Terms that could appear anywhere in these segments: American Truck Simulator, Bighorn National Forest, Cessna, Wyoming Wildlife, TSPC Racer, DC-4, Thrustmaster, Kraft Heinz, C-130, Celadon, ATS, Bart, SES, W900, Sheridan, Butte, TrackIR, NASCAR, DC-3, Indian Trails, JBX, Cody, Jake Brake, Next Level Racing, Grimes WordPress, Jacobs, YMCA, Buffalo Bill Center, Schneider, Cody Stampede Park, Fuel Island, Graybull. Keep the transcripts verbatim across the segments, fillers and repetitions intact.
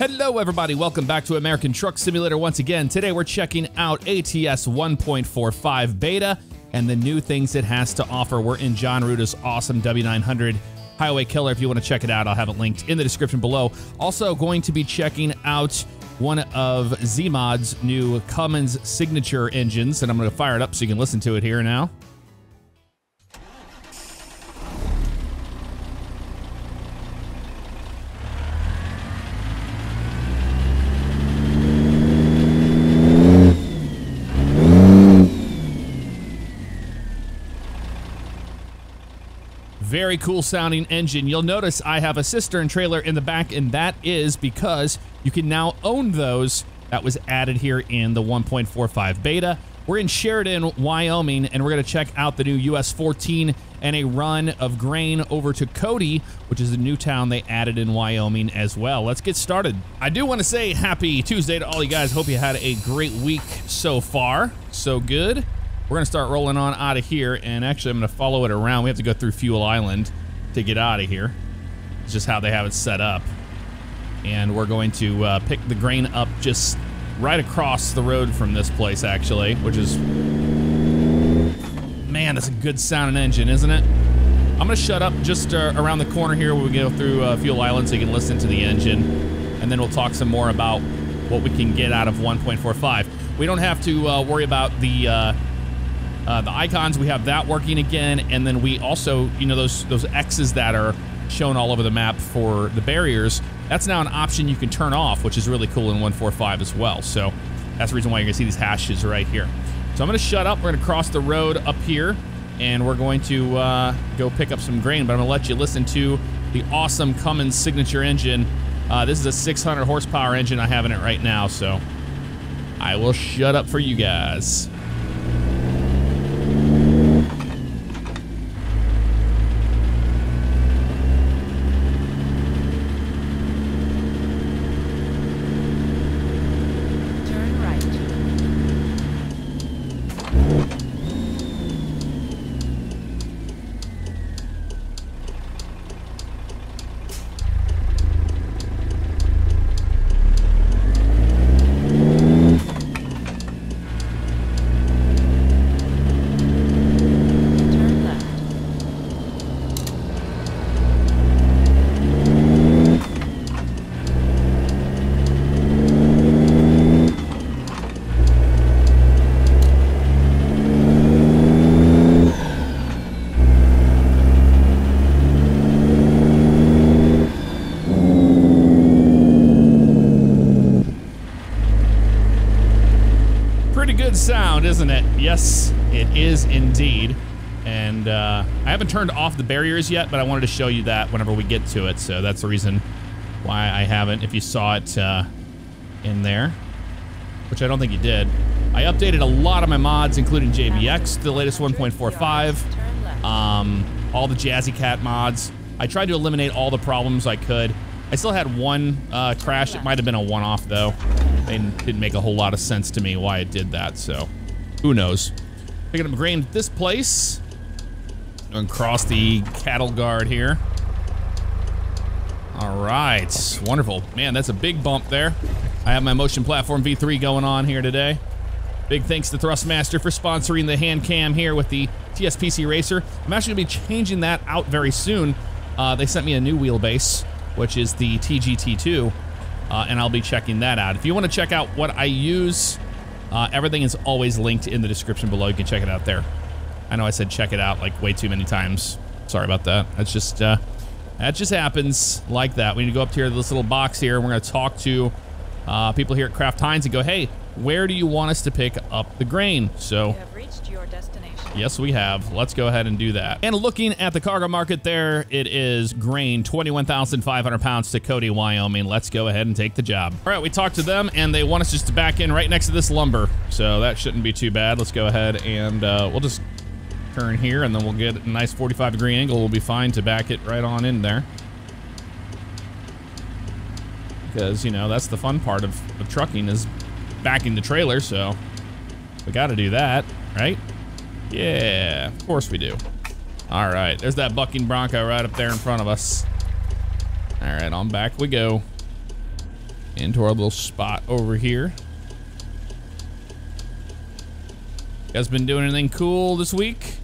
Hello everybody, welcome back to American Truck Simulator once again. Today we're checking out A T S one point four five beta and the new things it has to offer. We're in John Ruta's awesome W nine hundred Highway Killer. If you want to check it out, I'll have it linked in the description below. Also going to be checking out one of Zeemods' new Cummins Signature engines, and I'm going to fire it up so you can listen to it here now. Very cool sounding engine. You'll notice I have a cistern trailer in the back, and that is because you can now own those. That was added here in the one point four five beta. We're in Sheridan, Wyoming, and we're gonna check out the new U S fourteen and a run of grain over to Cody, which is the new town they added in Wyoming as well. Let's get started. I do wanna say happy Tuesday to all you guys. Hope you had a great week so far. So good. We're gonna start rolling on out of here, and actually I'm gonna follow it around. We have to go through Fuel Island to get out of here. It's just how they have it set up. And we're going to uh, pick the grain up just right across the road from this place actually, which is, man, that's a good sounding engine, isn't it? I'm gonna shut up just uh, around the corner here where we go through uh, Fuel Island so you can listen to the engine, and then we'll talk some more about what we can get out of one point four five. We don't have to uh, worry about the uh, Uh, the icons. We have that working again, and then we also, you know, those those X's that are shown all over the map for the barriers, that's now an option you can turn off, which is really cool in one point four five as well. So that's the reason why you're gonna see these hashes right here. So I'm gonna shut up, we're gonna cross the road up here, and we're going to uh, go pick up some grain, but I'm gonna let you listen to the awesome Cummins Signature engine. Uh, this is a six hundred horsepower engine I have in it right now, so I will shut up for you guys. Sound, isn't it? Yes, it is indeed. And uh, I haven't turned off the barriers yet, but I wanted to show you that whenever we get to it. So that's the reason why I haven't, if you saw it uh, in there, which I don't think you did. I updated a lot of my mods, including J B X, the latest one point four five, um, all the Jazzy Cat mods. I tried to eliminate all the problems I could. I still had one uh, crash. It might have been a one-off though. It didn't make a whole lot of sense to me why it did that, so who knows. Picking up grain at this place. And cross the cattle guard here. All right, wonderful. Man, that's a big bump there. I have my Motion Platform V three going on here today. Big thanks to Thrustmaster for sponsoring the hand cam here with the T S P C Racer. I'm actually gonna be changing that out very soon. Uh, they sent me a new wheelbase, which is the T G T two. Uh, and I'll be checking that out. If you want to check out what I use, uh, everything is always linked in the description below. You can check it out there. I know I said check it out like way too many times. Sorry about that. That's just uh, that just happens like that. We need to go up here to this little box here, and we're going to talk to uh, people here at Kraft Heinz and go, hey, where do you want us to pick up the grain? So you have reached your destination. Yes, we have. Let's go ahead and do that. And looking at the cargo market there, it is grain, twenty-one thousand five hundred pounds to Cody, Wyoming. Let's go ahead and take the job. All right, we talked to them, and they want us just to back in right next to this lumber. So that shouldn't be too bad. Let's go ahead and uh, we'll just turn here, and then we'll get a nice forty-five degree angle. We'll be fine to back it right on in there. Because, you know, that's the fun part of, of trucking is backing the trailer, so we got to do that, right? Yeah, of course we do. All right, there's that bucking bronco right up there in front of us. All right, on back we go. into our little spot over here. You guys been doing anything cool this week?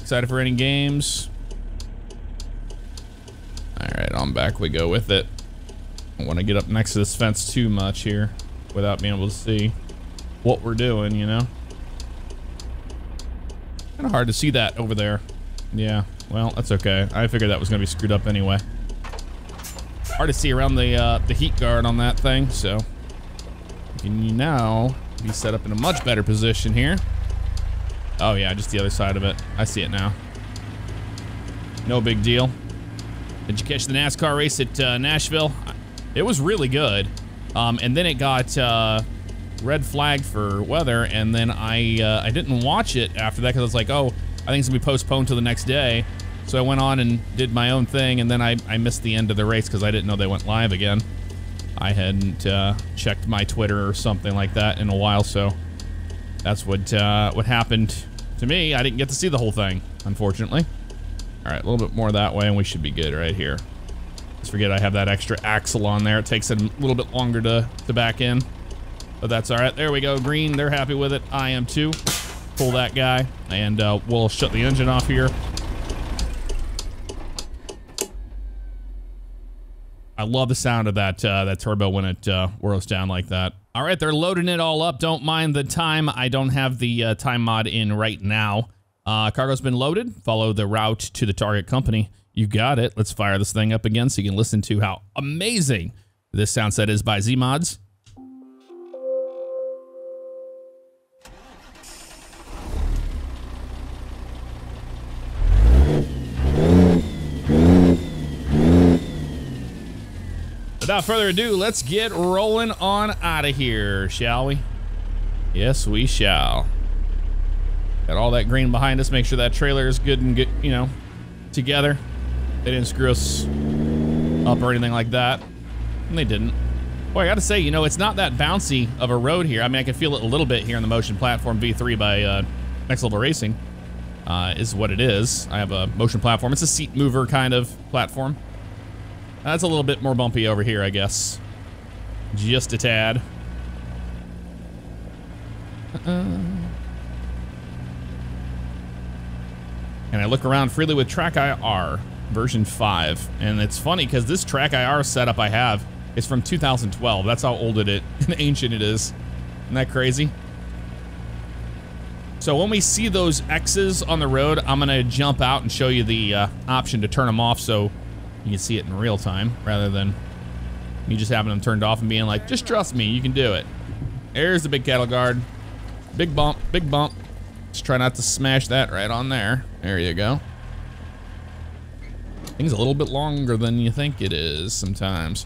Excited for any games? All right, on back we go with it. I don't want to get up next to this fence too much here without being able to see what we're doing, you know? Kind of hard to see that over there. Yeah, well, that's okay. I figured that was going to be screwed up anyway. Hard to see around the uh, the heat guard on that thing, so you can now be set up in a much better position here. Oh yeah, just the other side of it. I see it now. No big deal. Did you catch the NASCAR race at uh, Nashville? It was really good, um, and then it got uh, red flag for weather, and then I uh, I didn't watch it after that because I was like, oh, I think it's gonna be postponed till the next day. So I went on and did my own thing, and then I, I missed the end of the race because I didn't know they went live again. I hadn't uh, checked my Twitter or something like that in a while, so that's what uh, what happened to me. I didn't get to see the whole thing, unfortunately. All right, a little bit more that way, and we should be good right here. Let's forget I have that extra axle on there. It takes a little bit longer to, to back in, but that's all right. There we go, green. They're happy with it. I am too. Pull that guy, and uh, we'll shut the engine off here. I love the sound of that uh, that turbo when it uh, whirls down like that. All right, they're loading it all up. Don't mind the time. I don't have the uh, time mod in right now. Uh, cargo's been loaded. Follow the route to the target company. You got it. Let's fire this thing up again so you can listen to how amazing this sound set is by Zeemods. Without further ado, let's get rolling on out of here, shall we? Yes, we shall. Got all that green behind us. Make sure that trailer is good and, get, you know, together. They didn't screw us up or anything like that. And they didn't. Boy, I gotta say, you know, it's not that bouncy of a road here. I mean, I can feel it a little bit here in the Motion Platform V three by uh, Next Level Racing uh, is what it is. I have a motion platform. It's a seat mover kind of platform. That's a little bit more bumpy over here, I guess. Just a tad. Uh-uh. And I look around freely with TrackIR version five. And it's funny because this TrackIR setup I have is from two thousand twelve. That's how old it is and ancient it is. Isn't that crazy? So when we see those X's on the road, I'm going to jump out and show you the uh, option to turn them off so you can see it in real time rather than me just having them turned off and being like, just trust me, you can do it. There's the big cattle guard. Big bump, big bump. Just try not to smash that right on there. There you go. Thing's a little bit longer than you think it is sometimes.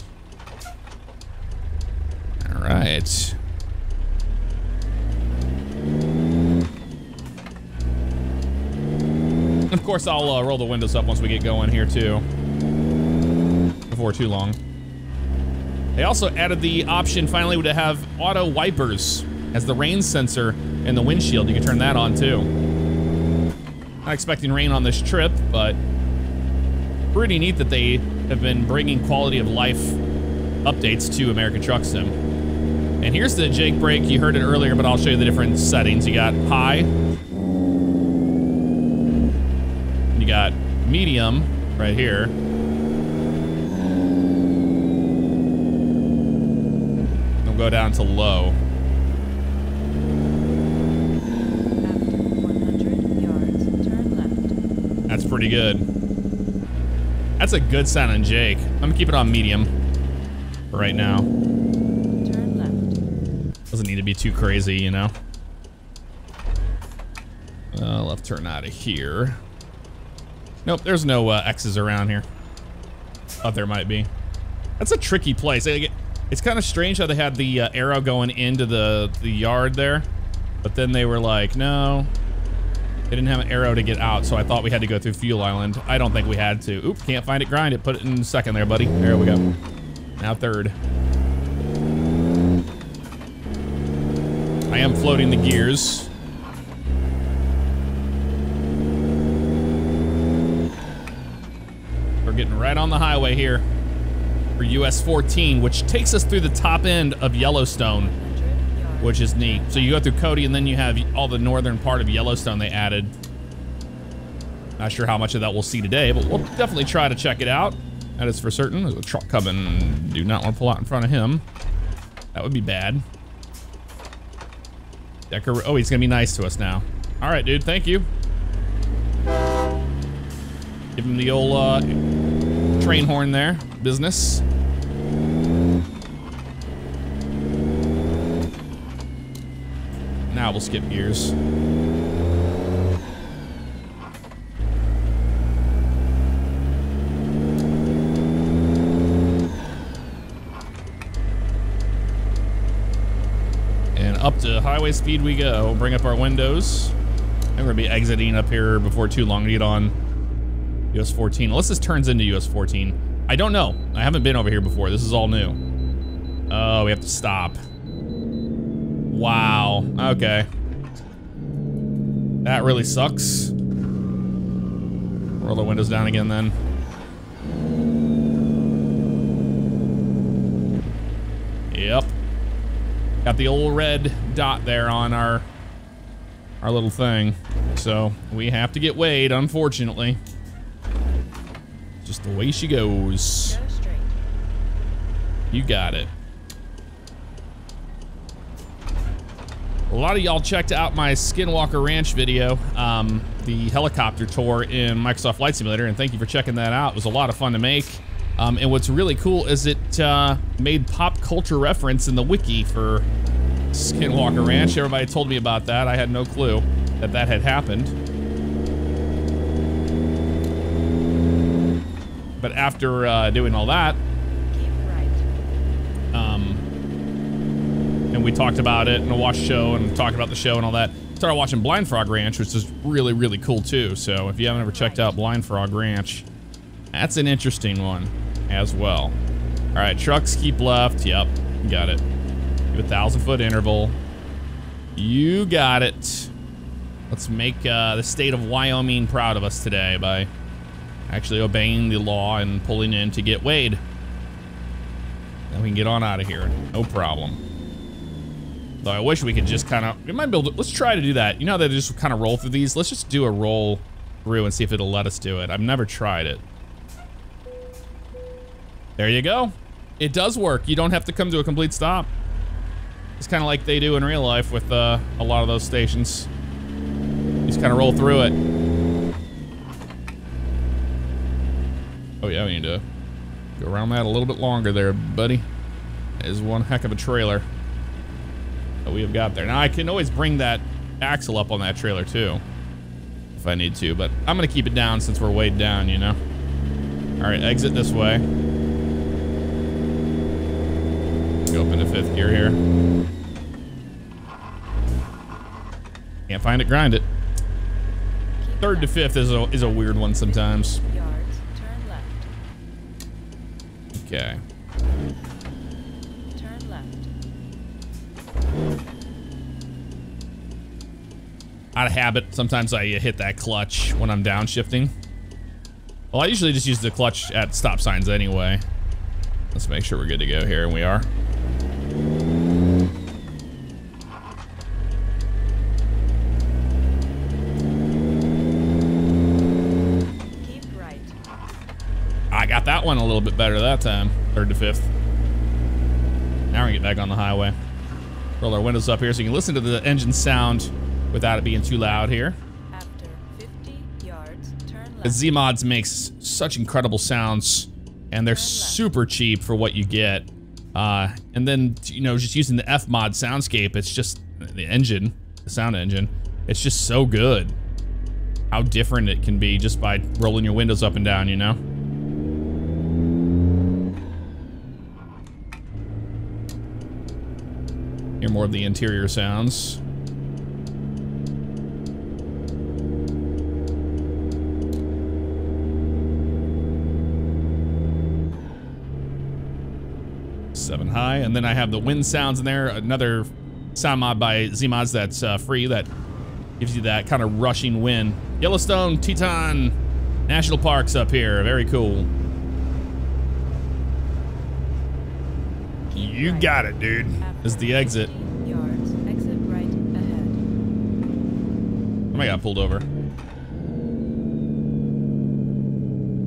All right. Of course, I'll uh, roll the windows up once we get going here too. Before too long. They also added the option finally to have auto wipers as the rain sensor in the windshield. You can turn that on too. Not expecting rain on this trip, but pretty neat that they have been bringing quality of life updates to American Truck Sim. And here's the Jake Brake. You heard it earlier, but I'll show you the different settings. You got high, you got medium right here. Go down to low. After one hundred yards, turn left. That's pretty good. That's a good sound on Jake. I'm gonna keep it on medium for right now. Turn left. Doesn't need to be too crazy, you know. Uh, left turn out of here. Nope, there's no uh, X's around here. Thought there might be. That's a tricky place. I get It's kind of strange how they had the uh, arrow going into the, the yard there, but then they were like, no, they didn't have an arrow to get out, so I thought we had to go through Fuel Island. I don't think we had to. Oop, can't find it, grind it. Put it in second there, buddy. There we go. Now third. I am floating the gears. We're getting right on the highway here. for U S fourteen, which takes us through the top end of Yellowstone, which is neat. So you go through Cody, and then you have all the northern part of Yellowstone they added. Not sure how much of that we'll see today, but we'll definitely try to check it out. That is for certain. There's a truck coming. Do not want to pull out in front of him. That would be bad. Decker, oh, he's gonna be nice to us now. All right, dude, thank you. Give him the old uh, train horn there, business. Now we'll skip gears. Up to highway speed we go. We'll bring up our windows. And we're gonna be exiting up here before too long to get on U S fourteen. Unless this turns into U S fourteen. I don't know. I haven't been over here before. This is all new. Oh, we have to stop. Wow. Okay. That really sucks. Roll the windows down again then. Yep. Got the old red dot there on our our little thing. So we have to get weighed, unfortunately. Just the way she goes. You got it. A lot of y'all checked out my Skinwalker Ranch video, um, the helicopter tour in Microsoft Flight Simulator, and thank you for checking that out. It was a lot of fun to make. Um, and what's really cool is it uh, made pop culture reference in the wiki for Skinwalker Ranch. Everybody told me about that. I had no clue that that had happened. But after uh, doing all that, um, and we talked about it and watched the show and talked about the show and all that, started watching Blind Frog Ranch, which is really, really cool too. So if you haven't ever checked out Blind Frog Ranch, that's an interesting one as well. All right, trucks keep left. Yep, got it. Give a thousand foot interval. You got it. Let's make uh, the state of Wyoming proud of us today by actually obeying the law and pulling in to get weighed. Then we can get on out of here, no problem. Though I wish we could just kind of, we might be able to, let's try to do that. You know, they just kind of roll through these. Let's just do a roll through and see if it'll let us do it. I've never tried it. There you go. It does work. You don't have to come to a complete stop. It's kind of like they do in real life with uh, a lot of those stations. You just kind of roll through it. Oh yeah, we need to go around that a little bit longer there, buddy. That is one heck of a trailer that we have got there. Now I can always bring that axle up on that trailer too, if I need to, but I'm gonna keep it down since we're weighed down, you know? All right, exit this way. Go up into fifth gear here. Can't find it, grind it. Third to fifth is a, is a weird one sometimes. Okay. Turn left. Out of habit, sometimes I hit that clutch when I'm downshifting. Well, I usually just use the clutch at stop signs anyway. Let's make sure we're good to go here, and we are. That one a little bit better that time. Third to fifth. Now we're gonna get back on the highway. Roll our windows up here so you can listen to the engine sound without it being too loud here. After fifty yards, turn left. Zeemods makes such incredible sounds, and they're super cheap for what you get. Uh, and then, you know, just using the F mod soundscape, it's just the engine, the sound engine. It's just so good. How different it can be just by rolling your windows up and down, you know? Hear more of the interior sounds. Seven high, and then I have the wind sounds in there. Another sound mod by Zeemods that's uh, free that gives you that kind of rushing wind. Yellowstone, Teton, National Parks up here. Very cool. You got it, dude. This is the exit. Yards, exit right ahead. Oh, I got pulled over.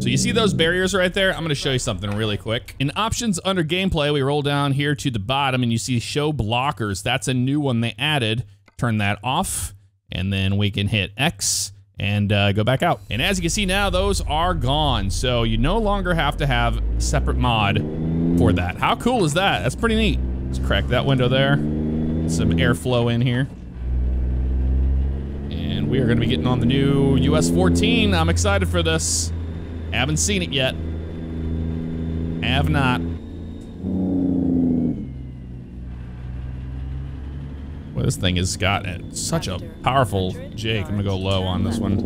So you see those barriers right there? I'm gonna show you something really quick. In options under gameplay, we roll down here to the bottom and you see show blockers. That's a new one they added. Turn that off and then we can hit X and uh, go back out. And as you can see now, those are gone. So you no longer have to have a separate mod for that. How cool is that? That's pretty neat. Let's crack that window there. Get some airflow in here. And we are gonna be getting on the new U S fourteen. I'm excited for this. Haven't seen it yet. Have not. Well, this thing has got such a powerful Jake. I'm gonna go low on this one.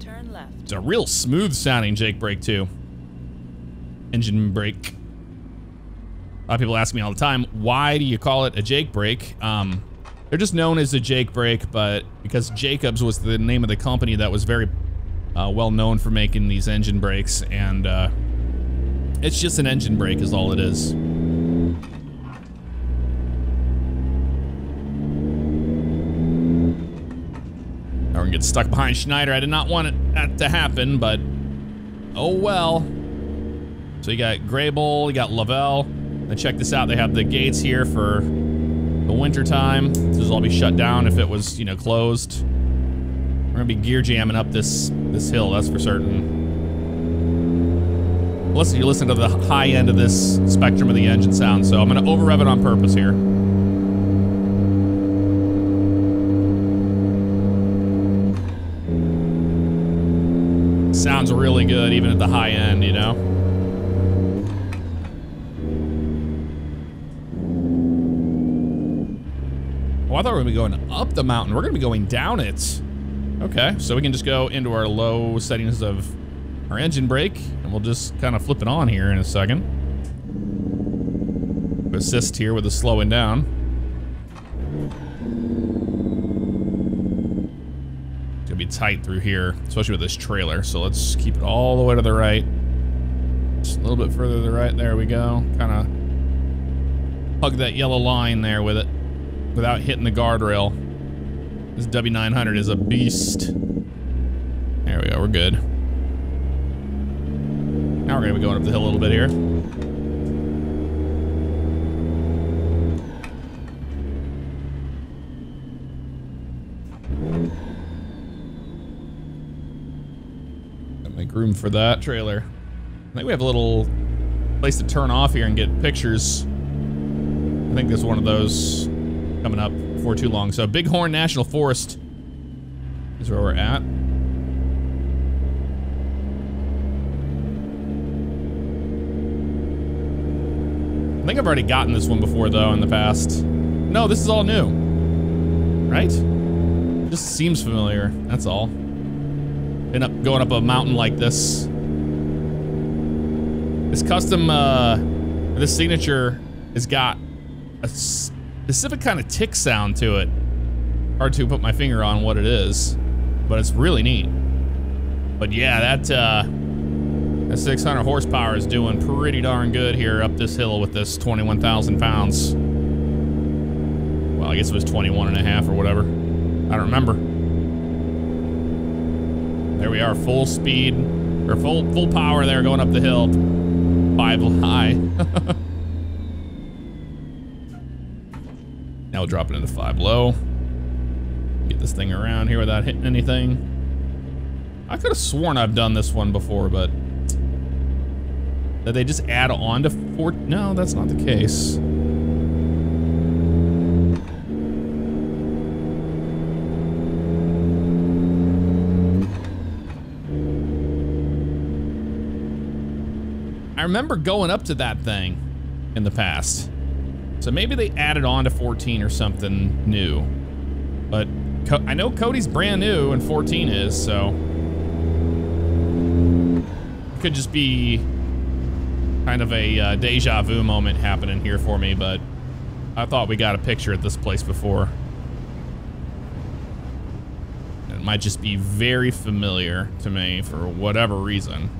Turn left. It's a real smooth sounding Jake Brake too. Engine brake. A lot of people ask me all the time, why do you call it a Jake Brake? Um, they're just known as a Jake Brake, but because Jacobs was the name of the company that was very uh, well known for making these engine brakes, and uh, it's just an engine brake is all it is. Now we're gonna get stuck behind Schneider. I did not want it, that to happen, but oh well. So you got Graybull, you got Lavelle. And check this out, they have the gates here for the winter time. This would all be shut down if it was, you know, closed. We're gonna be gear jamming up this this hill, that's for certain. Listen, you listen to the high end of this spectrum of the engine sound, so I'm gonna over rev it on purpose here. Sounds really good even at the high end, you know? Oh, I thought we were going to be going up the mountain. We're going to be going down it. Okay, so we can just go into our low settings of our engine brake, and we'll just kind of flip it on here in a second. Assist here with the slowing down. It's going to be tight through here, especially with this trailer, so let's keep it all the way to the right. Just a little bit further to the right. There we go. Kind of hug that yellow line there with it, without hitting the guardrail. This W nine hundred is a beast. There we go, we're good. Now we're gonna be going up the hill a little bit here. Gotta make room for that trailer. I think we have a little place to turn off here and get pictures. I think there's one of those coming up before too long. So Bighorn National Forest is where we're at. I think I've already gotten this one before though in the past. No, this is all new, right? It just seems familiar, that's all. Been up, going up a mountain like this. This custom, uh, this signature has got a specific kind of tick sound to it. Hard to put my finger on what it is, but it's really neat. But yeah, that uh, that six hundred horsepower is doing pretty darn good here up this hill with this twenty-one thousand pounds. Well, I guess it was twenty-one and a half or whatever. I don't remember. There we are, full speed, or full full power there going up the hill. Five high. Now we'll drop it into five low. Get this thing around here without hitting anything. I could have sworn I've done this one before, but did they just add on to four? No, that's not the case. I remember going up to that thing in the past. So maybe they added on to fourteen or something new. But Co I know Cody's brand new and fourteen is, so. It could just be kind of a uh, deja vu moment happening here for me, but I thought we got a picture at this place before. It might just be very familiar to me for whatever reason.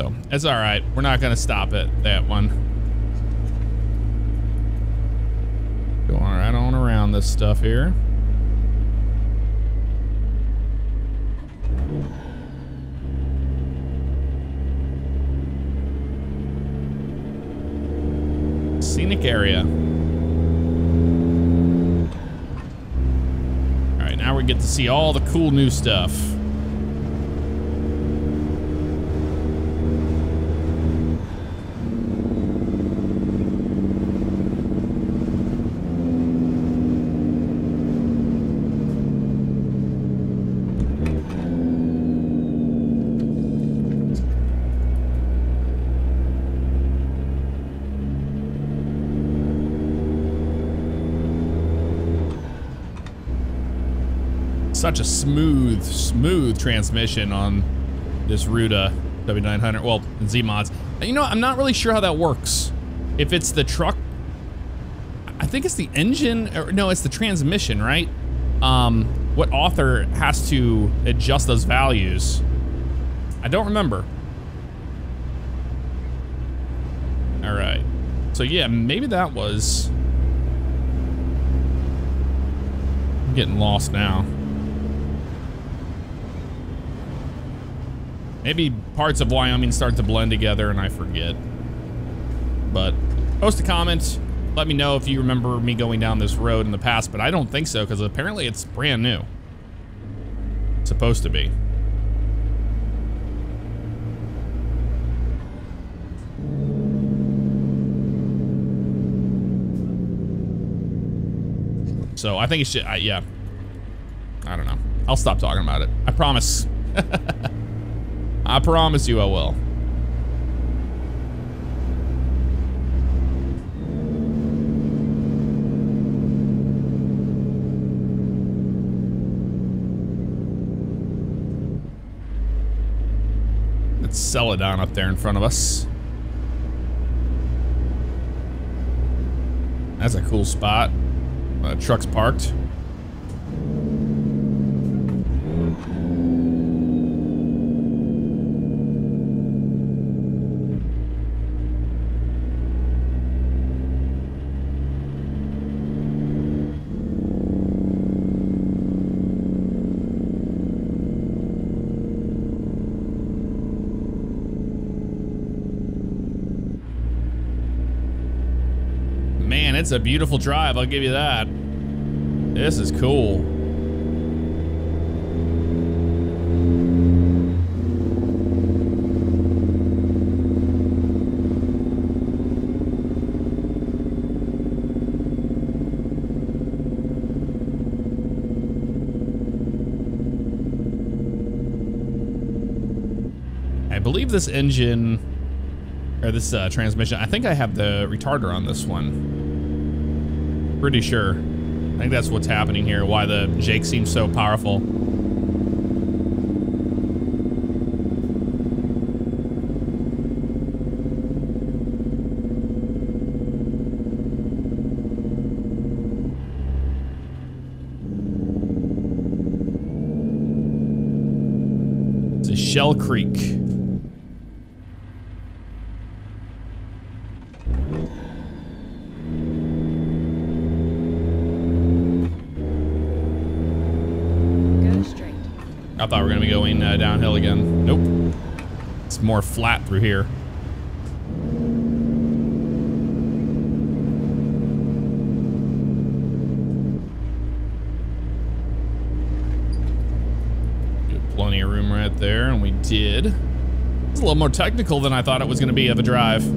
So it's all right. We're not going to stop at that one. Going right on around this stuff here. Scenic area. All right, now we get to see all the cool new stuff. Such a smooth, smooth transmission on this Ruta W nine hundred, well, Zeemods. You know, I'm not really sure how that works. If it's the truck, I think it's the engine, or no, it's the transmission, right? Um, what author has to adjust those values? I don't remember. All right, so yeah, maybe that was, I'm getting lost now. Maybe parts of Wyoming start to blend together and I forget. But post a comment. Let me know if you remember me going down this road in the past, but I don't think so because apparently it's brand new. It's supposed to be. So I think it should, I, yeah. I don't know. I'll stop talking about it. I promise. I promise you I will. It's Celadon up there in front of us. That's a cool spot. Uh, truck's parked. It's a beautiful drive, I'll give you that. This is cool. I believe this engine, or this uh, transmission, I think I have the retarder on this one. Pretty sure. I think that's what's happening here, why the Jake seems so powerful. It's a Shell Creek. Thought we were gonna be going uh, downhill again. Nope. It's more flat through here. Plenty of room right there, and we did. It's a little more technical than I thought it was gonna be of a drive. All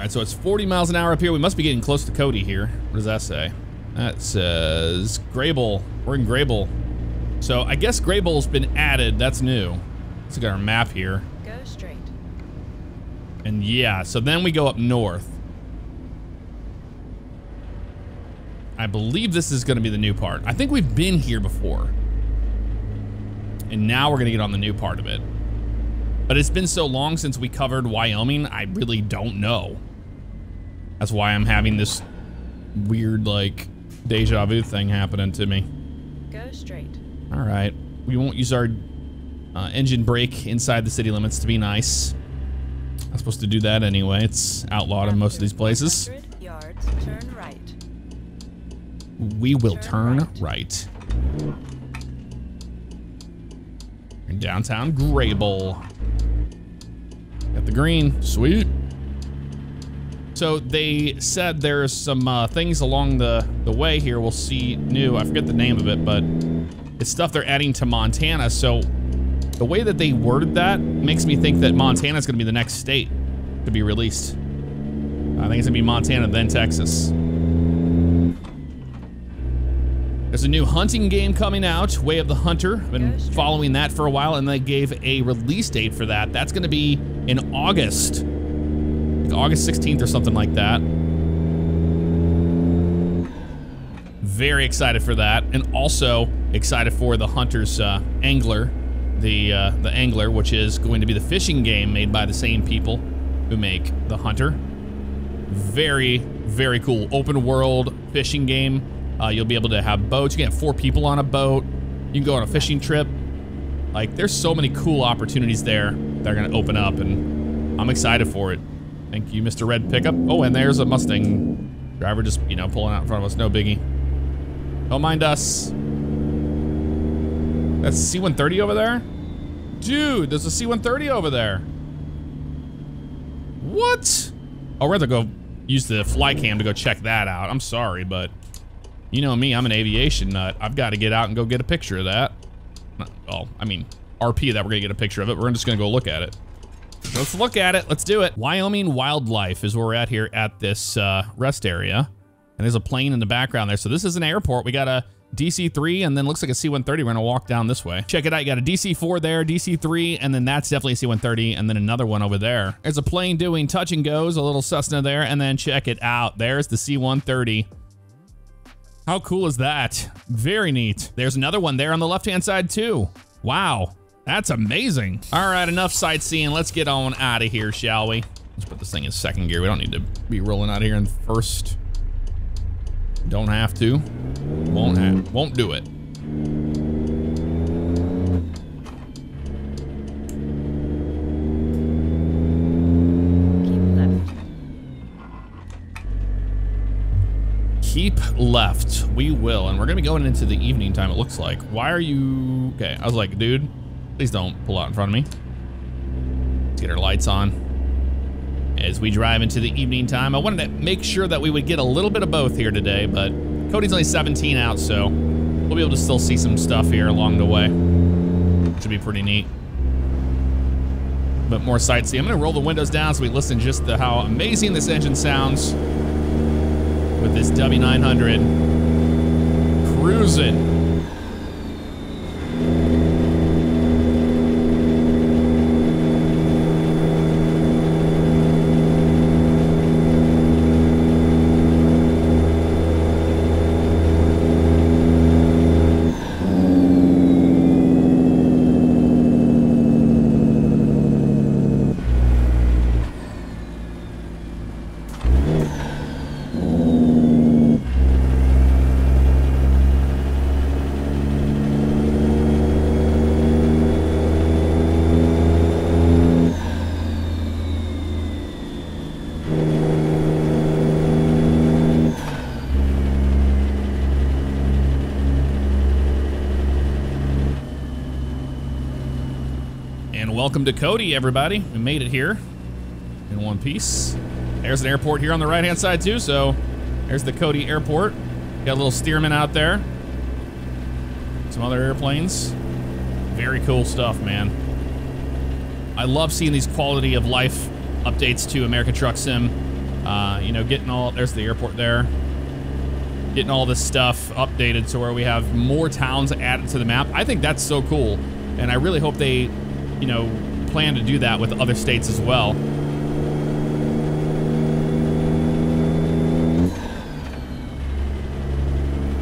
right, so it's forty miles an hour up here. We must be getting close to Cody here. What does that say? That says Graybull. We're in Graybull. So I guess Graybull's been added. That's new. Let's look at our map here. Go straight. And yeah, so then we go up north. I believe this is going to be the new part. I think we've been here before. And now we're going to get on the new part of it. But it's been so long since we covered Wyoming, I really don't know. That's why I'm having this weird, like, deja vu thing happening to me. Go straight. All right. we won't use our uh, engine brake inside the city limits, to be nice. Not supposed to do that anyway. It's outlawed in most of these places. Yards, turn right. We will turn, turn right. right. In downtown Graybull. Got the green. Sweet. So they said there's some uh, things along the, the way here. We'll see new. I forget the name of it, but it's stuff they're adding to Montana. So the way that they worded that makes me think that Montana's gonna be the next state to be released. I think it's gonna be Montana, then Texas. There's a new hunting game coming out, Way of the Hunter. I've been following that for a while, and they gave a release date for that. That's gonna be in August. August sixteenth or something like that. Very excited for that, and also excited for the Hunter's uh, Angler, the uh, the Angler, which is going to be the fishing game made by the same people who make the Hunter. Very, very cool open world fishing game. Uh, you'll be able to have boats. You can have four people on a boat. You can go on a fishing trip. Like, there's so many cool opportunities there that are going to open up, and I'm excited for it. Thank you, Mister Red Pickup. Oh, and there's a Mustang driver just, you know, pulling out in front of us. No biggie. Don't mind us. That's C one thirty over there? Dude, there's a C one thirty over there. What? I'd rather go use the fly cam to go check that out. I'm sorry, but you know me, I'm an aviation nut. I've got to get out and go get a picture of that. Well, I mean, R P that we're going to get a picture of it. We're just going to go look at it. Let's look at it. Let's do it. Wyoming Wildlife is where we're at here at this uh, rest area. And there's a plane in the background there. So this is an airport. We got a D C three and then looks like a C one thirty. We're going to walk down this way. Check it out. You got a D C four there, D C three, and then that's definitely a C one thirty, and then another one over there. There's a plane doing touch and goes, a little Cessna there, and then check it out. There's the C one thirty. How cool is that? Very neat. There's another one there on the left-hand side too. Wow. That's amazing. All right, enough sightseeing. Let's get on out of here, shall we? Let's put this thing in second gear. We don't need to be rolling out of here in first. Don't have to. Won't have, won't do it. Keep left. We will, and we're gonna be going into the evening time, it looks like. Why are you, okay, I was like, dude, please don't pull out in front of me. Let's get our lights on. As we drive into the evening time, I wanted to make sure that we would get a little bit of both here today, but Cody's only seventeen out, so we'll be able to still see some stuff here along the way. Should be pretty neat. But more sightseeing. I'm gonna roll the windows down so we listen just to how amazing this engine sounds with this W nine hundred cruising. Welcome to Cody, everybody. We made it here in one piece. There's an airport here on the right-hand side too, so there's the Cody Airport. Got a little steerman out there. Some other airplanes. Very cool stuff, man. I love seeing these quality of life updates to American Truck Sim. Uh, you know, getting all, there's the airport there. Getting all this stuff updated to where we have more towns added to the map. I think that's so cool, and I really hope they, you know, plan to do that with other states as well.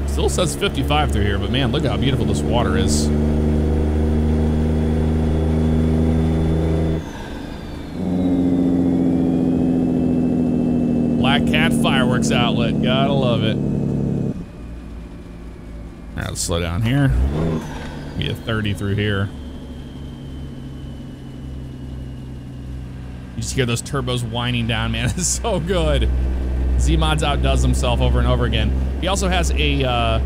Still says fifty-five through here, but man, look how beautiful this water is. Black Cat Fireworks Outlet, gotta love it. All right, let's slow down here. be a thirty through here. You just hear those turbos whining down, man. It's so good. Zeemods outdoes himself over and over again. He also has a uh,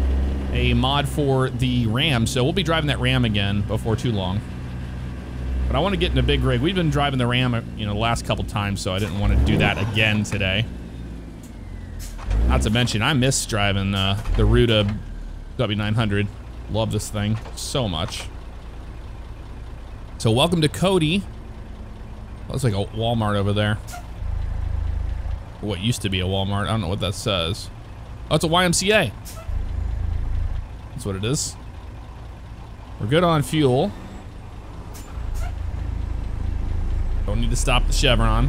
a mod for the Ram, so we'll be driving that Ram again before too long. But I want to get in a big rig. We've been driving the Ram, you know, the last couple times, so I didn't want to do that again today. Not to mention, I miss driving uh, the Ruta W nine hundred. Love this thing so much. So welcome to Cody. Looks like a Walmart over there. What used to be a Walmart. I don't know what that says. Oh, it's a Y M C A. That's what it is. We're good on fuel. Don't need to stop the Chevron.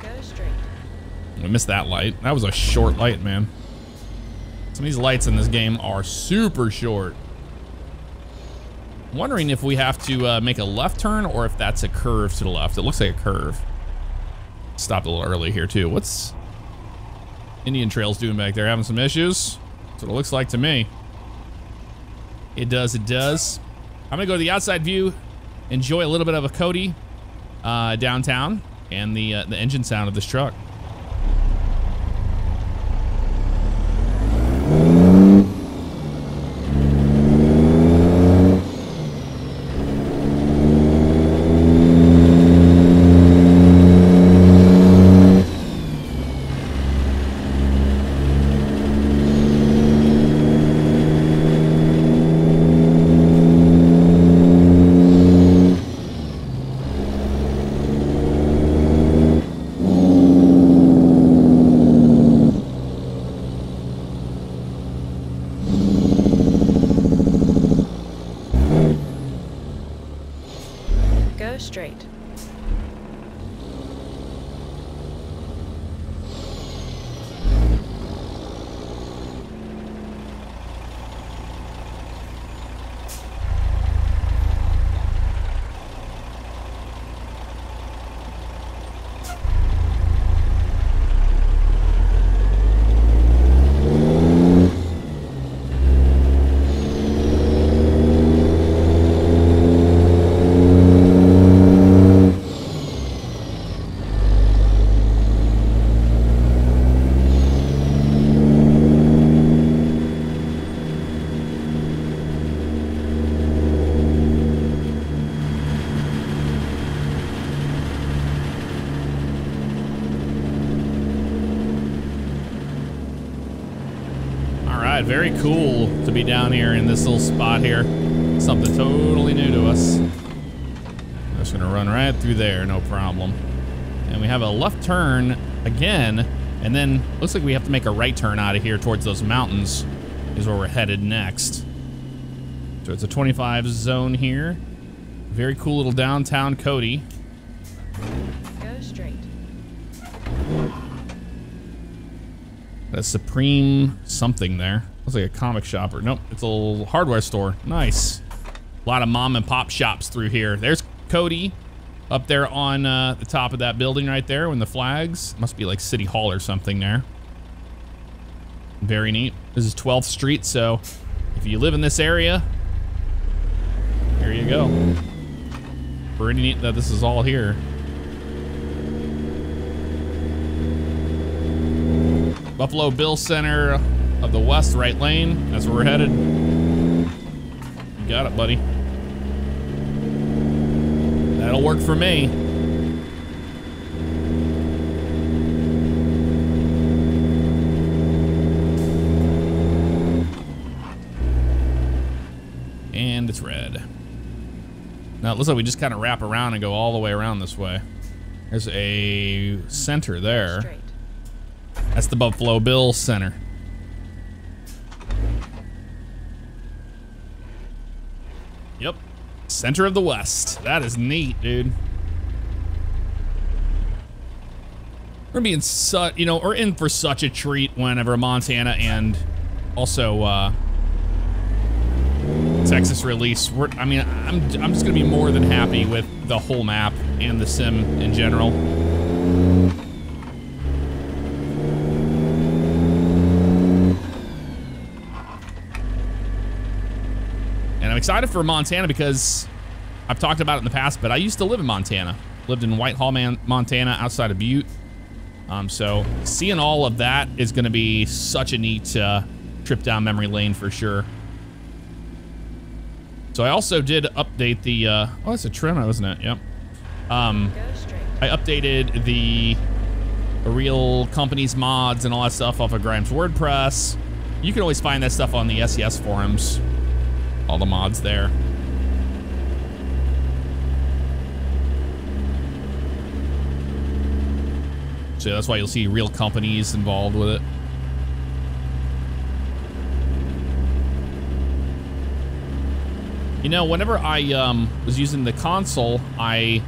Go straight. I missed that light. That was a short light, man. Some of these lights in this game are super short. I'm wondering if we have to uh, make a left turn or if that's a curve to the left. It looks like a curve. Stopped a little early here too. What's Indian Trails doing back there? Having some issues? That's what it looks like to me. It does, it does. I'm gonna go to the outside view, enjoy a little bit of a Cody uh, downtown and the, uh, the engine sound of this truck. Very cool to be down here in this little spot here. Something totally new to us. I'm just gonna run right through there, no problem. And we have a left turn again, and then looks like we have to make a right turn out of here towards those mountains is where we're headed next. So it's a twenty-five zone here. Very cool little downtown Cody. Go straight. That Supreme something there. Looks like a comic shop or nope, it's a little hardware store. Nice. A lot of mom and pop shops through here. There's Cody up there on uh, the top of that building right there when the flags. Must be like City Hall or something there. Very neat. This is twelfth Street, so if you live in this area, here you go. Pretty neat that this is all here. Buffalo Bill Center of the West, right lane. That's where we're headed. You got it, buddy. That'll work for me. And it's red. Now it looks like we just kind of wrap around and go all the way around this way. There's a center there. Straight. That's the Buffalo Bill Center. Yep, center of the West. That is neat, dude. We're being such, you know, we're in for such a treat whenever Montana and also uh, Texas release. We're, I mean, I'm I'm just gonna be more than happy with the whole map and the sim in general. excited for Montana because I've talked about it in the past, but I used to live in Montana. Lived in Whitehall, Man Montana, outside of Butte. Um, so seeing all of that is going to be such a neat uh, trip down memory lane for sure. So I also did update the, uh, oh, that's a trim, isn't it? Yep. Um, I updated the real companies mods and all that stuff off of Grimes WordPress. You can always find that stuff on the S E S forums. All the mods there. So that's why you'll see real companies involved with it. You know, whenever I um, was using the console, I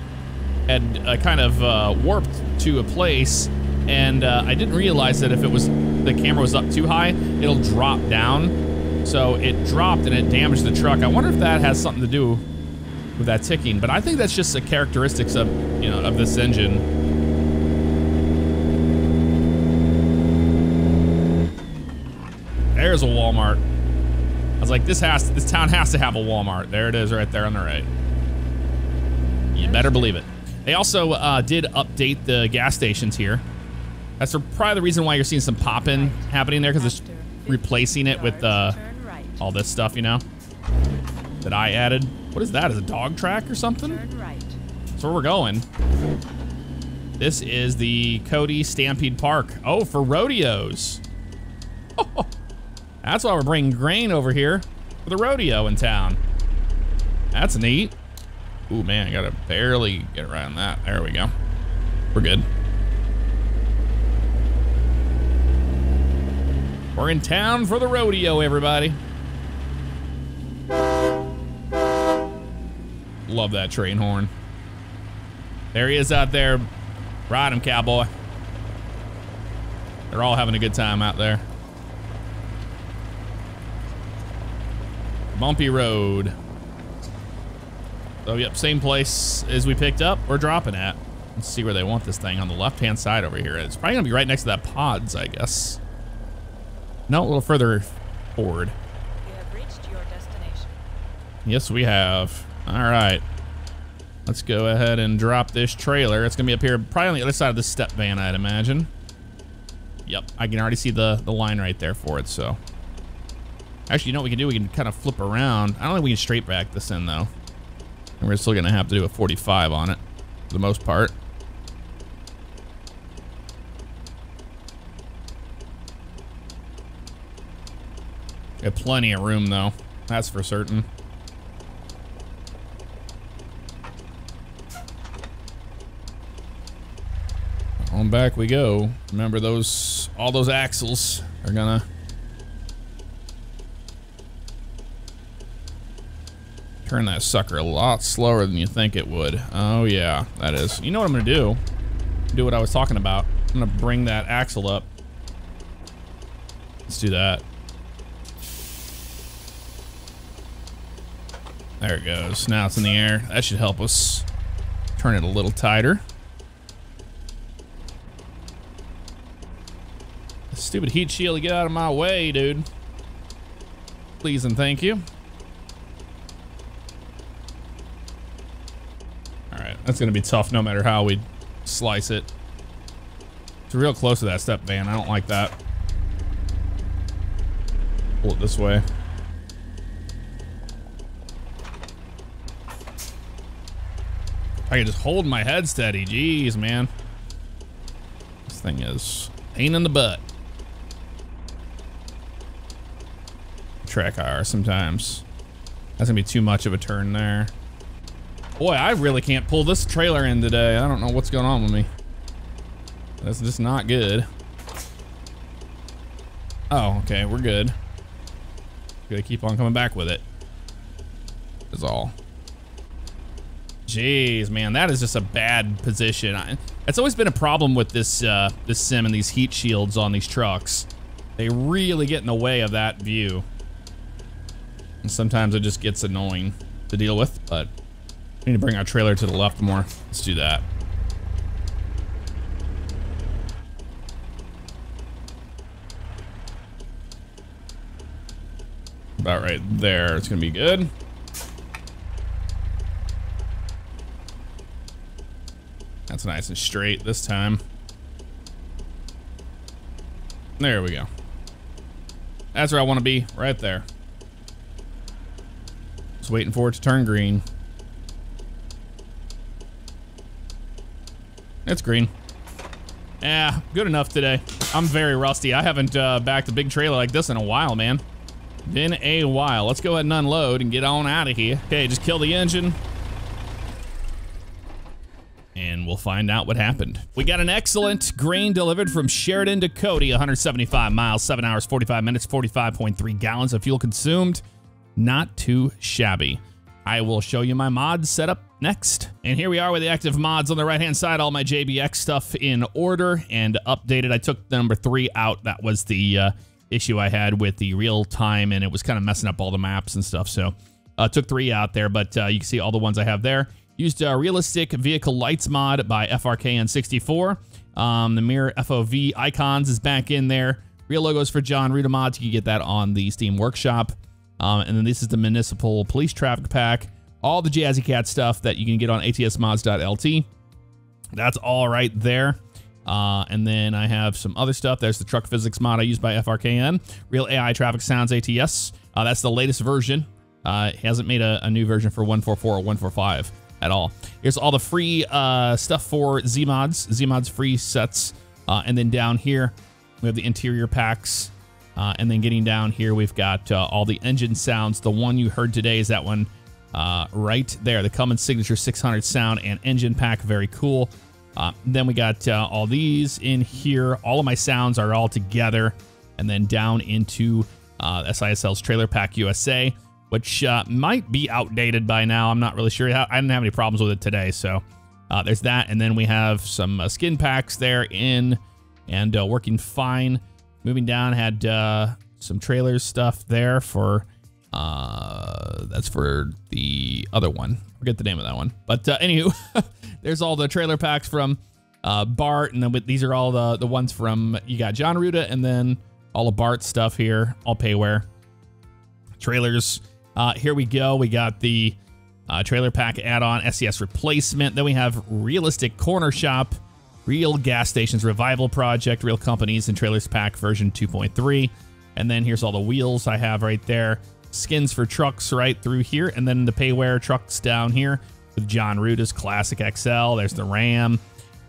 had uh, kind of uh, warped to a place, and uh, I didn't realize that if it was the camera was up too high, it'll drop down. So it dropped and it damaged the truck. I wonder if that has something to do with that ticking, but I think that's just the characteristics of, you know, of this engine. There's a Walmart. I was like, this has, this town has to have a Walmart. There it is, right there on the right. You better believe it. They also uh, did update the gas stations here. That's probably the reason why you're seeing some popping happening there, because it's replacing it with uh, all this stuff, you know, that I added. What is that? Is it a dog track or something? That's where we're going. This is the Cody Stampede Park. Oh, for rodeos. Oh. That's why we're bringing grain over here for the rodeo in town. That's neat. Ooh, man, I gotta barely get around that. There we go. We're good. We're in town for the rodeo, everybody. Love that train horn. There he is out there. Ride him, cowboy. They're all having a good time out there. Bumpy road. So yep, same place as we picked up. We're dropping at. Let's see where they want this thing on the left-hand side over here. It's probably gonna be right next to that pods, I guess. No, a little further forward. You have reached your destination. Yes, we have. All right. Let's go ahead and drop this trailer. It's gonna be up here, probably on the other side of the step van, I'd imagine. Yep, I can already see the, the line right there for it, so. Actually, you know what we can do? We can kind of flip around. I don't think we can straight back this in, though. And we're still going to have to do a forty-five on it, for the most part. Got plenty of room, though. That's for certain. On back we go. Remember those, all those axles are going to turn that sucker a lot slower than you think it would. Oh yeah, that is. You know what I'm gonna do? Do what I was talking about. I'm gonna bring that axle up. Let's do that. There it goes. Now it's in the air. That should help us turn it a little tighter. This stupid heat shield, get out of my way, dude. Please and thank you. That's gonna be tough no matter how we slice it. It's real close to that step van. I don't like that. Pull it this way. I can just hold my head steady. Jeez, man. This thing is a pain in the butt. TrackIR sometimes. That's gonna be too much of a turn there. Boy, I really can't pull this trailer in today. I don't know what's going on with me. That's just not good. Oh, okay, we're good. Gotta keep on coming back with it. That's all. Jeez, man, that is just a bad position. I, that's always been a problem with this uh, this sim and these heat shields on these trucks. They really get in the way of that view. And sometimes it just gets annoying to deal with, but we need to bring our trailer to the left more. Let's do that. About right there. It's gonna be good. That's nice and straight this time. There we go. That's where I want to be, right there. Just waiting for it to turn green. It's green. Yeah, good enough today. I'm very rusty. I haven't uh, backed a big trailer like this in a while, man. Been a while. Let's go ahead and unload and get on out of here. Okay, just kill the engine. And we'll find out what happened. We got an excellent grain delivered from Sheridan to Cody, one hundred seventy-five miles, seven hours, forty-five minutes, forty-five point three gallons of fuel consumed. Not too shabby. I will show you my mod setup next. And here we are with the active mods on the right-hand side, all my J B X stuff in order and updated. I took the number three out. That was the uh, issue I had with the real time, and it was kind of messing up all the maps and stuff. So I uh, took three out there, but uh, you can see all the ones I have there. Used a realistic vehicle lights mod by F R K N sixty-four. Um, the mirror F O V icons is back in there. Real logos for John Ruta mods. You can get that on the Steam Workshop. Um, and then this is the municipal police traffic pack. All the Jazzy Cat stuff that you can get on A T S mods dot L T. That's all right there. Uh, and then I have some other stuff. There's the truck physics mod I used by F R K N. Real A I traffic sounds A T S. Uh, that's the latest version. Uh, it hasn't made a, a new version for one forty-four or one forty-five. At all. Here's all the free uh, stuff for Zeemods, Zeemods free sets. Uh, and then down here, we have the interior packs. Uh, and then getting down here, we've got uh, all the engine sounds. The one you heard today is that one uh, right there, the Cummins Signature six hundred sound and engine pack. Very cool. Uh, then we got uh, all these in here. All of my sounds are all together. And then down into uh, S I S L's Trailer Pack U S A. Which uh, might be outdated by now. I'm not really sure. I didn't have any problems with it today, so uh, there's that. And then we have some uh, skin packs there in and uh, working fine. Moving down, had uh, some trailers stuff there for uh, that's for the other one. I forget the name of that one. But uh, anywho, there's all the trailer packs from uh, Bart, and then with, these are all the the ones from you got John Ruta, and then all of Bart's stuff here, all payware trailers. Uh, here we go. We got the uh, trailer pack add-on S E S replacement. Then we have realistic corner shop, real gas stations revival project, real companies and trailers pack version two point three. And then here's all the wheels I have right there. Skins for trucks right through here. And then the payware trucks down here with John Ruta's Classic X L. There's the RAM.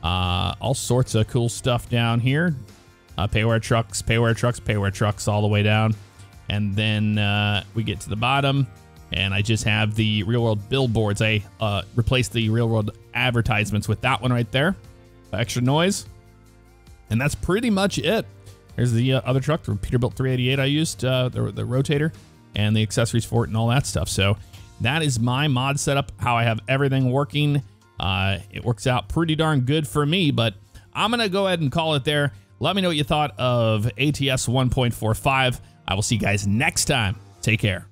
Uh, all sorts of cool stuff down here. Uh, payware trucks, payware trucks, payware trucks all the way down. And then uh, we get to the bottom, and I just have the real world billboards. I uh, replaced the real world advertisements with that one right there. Extra noise. And that's pretty much it. There's the uh, other truck, the Peterbilt three eighty-eight I used, uh, the, the rotator, and the accessories for it and all that stuff. So that is my mod setup, how I have everything working. Uh, it works out pretty darn good for me, but I'm going to go ahead and call it there. Let me know what you thought of A T S one point four five. I will see you guys next time. Take care.